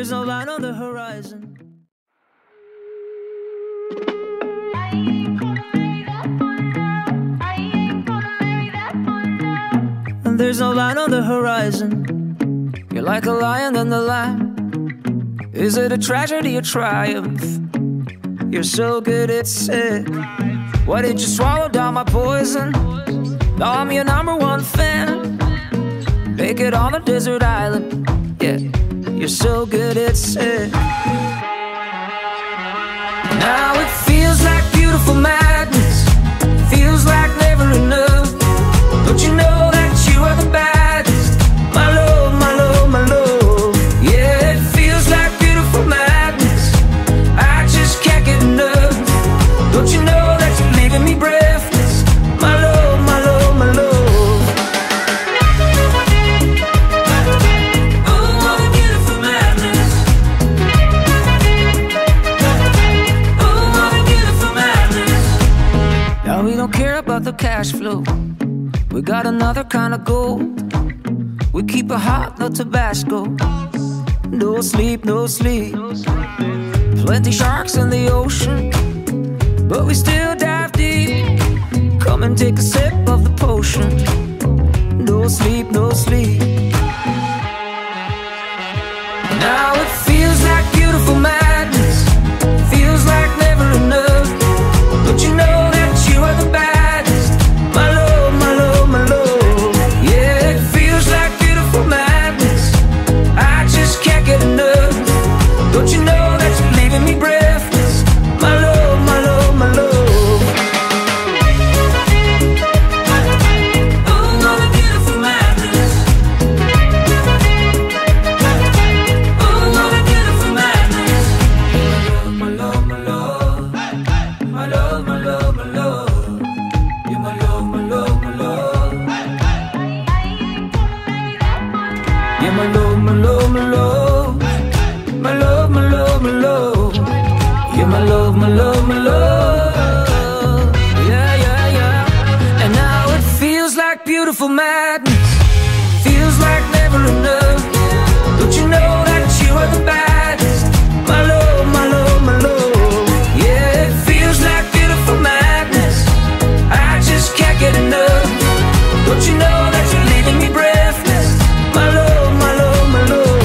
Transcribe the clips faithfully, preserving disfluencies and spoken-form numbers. There's no light on the horizon. I ain't gonna marry that boy now. I ain't gonna marry that boy now. And there's no light on the horizon. You're like a lion on the lamb. Is it a tragedy or triumph? You're so good at it. Why did you swallow down my poison? Now I'm your number one fan. Make it on the desert island. Yeah, you're so good at it. Now it feels like beautiful madness. Feels like never enough. Don't you know that you are the baddest? My love, my love, my love. Yeah, it feels like beautiful madness. I just can't get enough. Don't you know that you're leaving me breathless? My love, my love, my love. About the cash flow, we got another kind of gold. We keep it hot, no Tabasco. No sleep, no sleep. Plenty sharks in the ocean, but we still dive deep. Come and take a sip of the potion. No sleep, no sleep. Now it feels like beautiful madness. Feels like never enough. Don't you know that you are the best? Don't you know that you're leaving me breathless? My love, my love, my love. Oh, what a beautiful madness. Oh, what a beautiful madness. My love, my love, my love. My love, my love, my love. You're my love, my love, my love. You're my love, my love, my love. My love, my love, my love. You're my love, my love, my love. Yeah, yeah, yeah. And now it feels like beautiful madness. Feels like never enough. Don't you know that you are the baddest? My love, my love, my love. Yeah, it feels like beautiful madness. I just can't get enough. Don't you know that you're leaving me breathless? My love, my love, my love.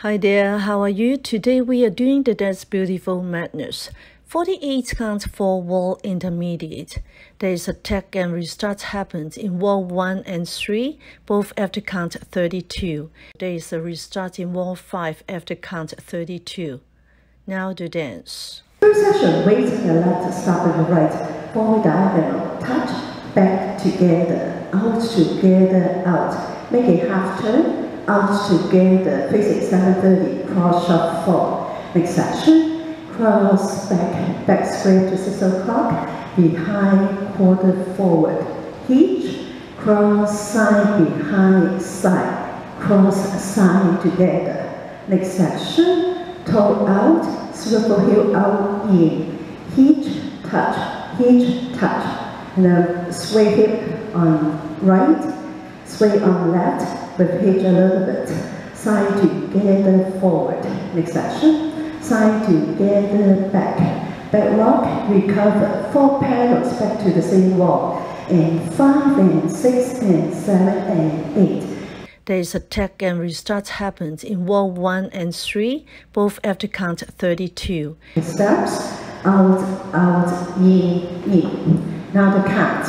Hi there, how are you? Today we are doing the dance Beautiful Madness. forty-eight counts for wall intermediate. There is a tag and restart happens in wall one and three, both after count thirty-two. There is a restart in wall five after count thirty-two. Now the dance. Third session, weights your left, stop on your right. Forward diagonal, touch, back together, out together, out. Make a half turn. Out together, facing seven thirty, cross sharp four. Next section, cross back, back square to six o'clock, behind, quarter forward, hitch, cross side, behind, side, cross side together. Next section, toe out, swivel heel out, in, hitch, touch, hitch, touch. Now sway hip on right, sway on left, with hitch a little bit, side together forward. Next section, side together back, back rock, recover, four parallels back to the same wall, and five and six and seven and eight. There is a tag and restart happens in wall one and three, both after count thirty-two. Steps out, out, in, in. Now the count.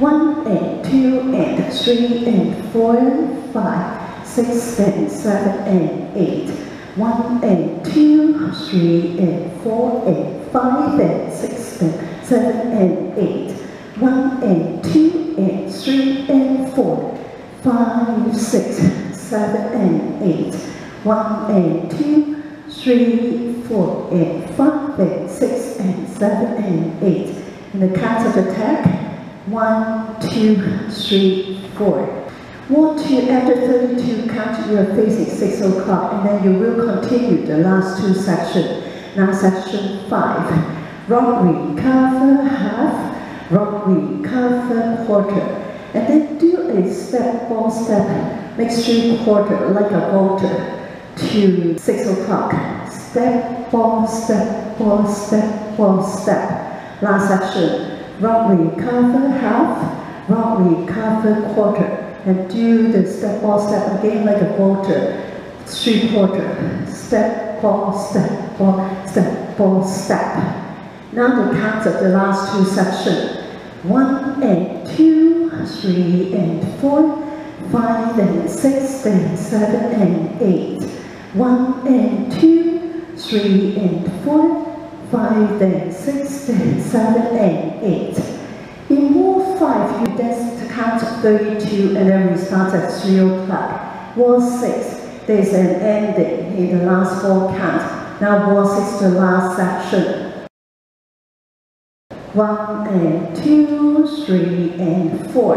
One and two and three and four and five, six and seven and eight. One and two, three and four and five and six and seven and eight. One and two and three and four, five, six, seven and eight. One and two, three, four and five and six and seven and eight. And the count of attack. One, two, three, four. Walk to after thirty-two, count to your face at six o'clock, and then you will continue the last two sections. Now section five, wrong recover half, wrong recover quarter, and then do a step, ball step, mixture quarter like a vaulter to six o'clock. Step, ball step, ball step, ball step. Last section, wrong recover half, wrong recover quarter. And do the step, ball, step again like a vaulter, three quarter, step, ball, step, ball, step, ball, step. Now the counts of the last two sections. One and two, three and four, five and six, then seven and eight. One and two, three and four, five and six, then seven and eight. In wall five, you then count thirty-two and then we start at three o'clock. Wall six, there's an ending in the last four count. Now wall six, the last section. One and two, three and four.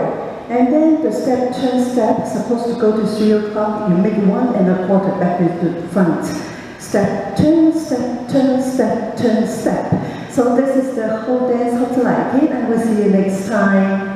And then the step turn step, supposed to go to three o'clock, you make one and a quarter back into the front. Step, turn, step, turn, step, turn, step. So this is the whole dance, hope you like it, and we'll see you next time.